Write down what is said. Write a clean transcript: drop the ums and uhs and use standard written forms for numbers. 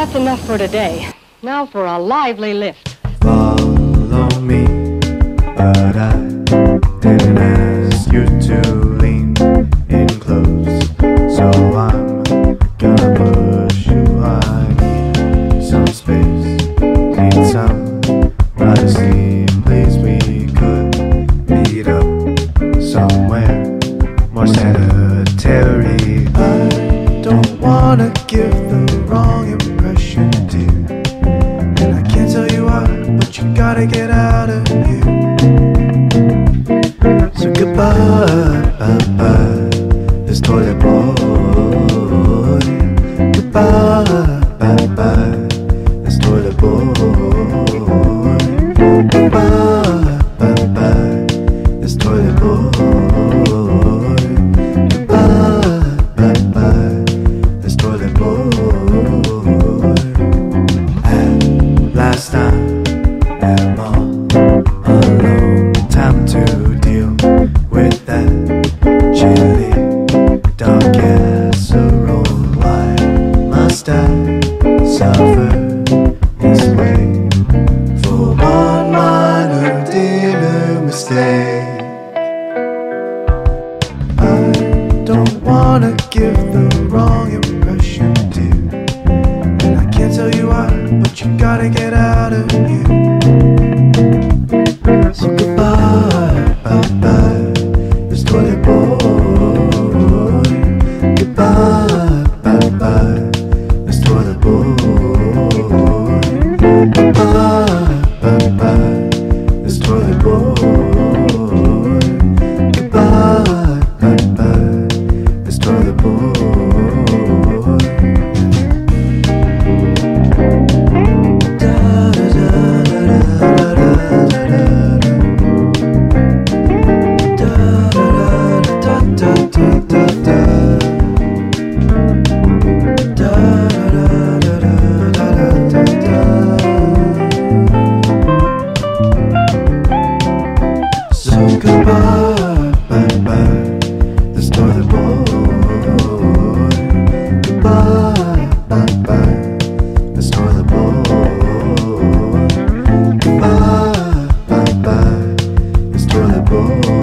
that's enough for today. Now for a lively lift. Follow me, but I didn't ask you to lean in close, so I'm gonna push you. I need some space, need some privacy. Please, we could meet up somewhere more sanitary. I don't wanna give the wrong impression, dear. But you gotta get out of here. So goodbye, bye-bye, this toilet boy. Goodbye, bye-bye, this toilet boy. Goodbye, bye-bye, this toilet boy. Goodbye, bye-bye, this toilet boy. And last time I'm all alone, time to deal with that chilly dark casserole. Why must I suffer this way for one minor dinner mistake? I don't wanna give the wrong impression, dear, and I can't tell you why, but you gotta get out of here. Oh.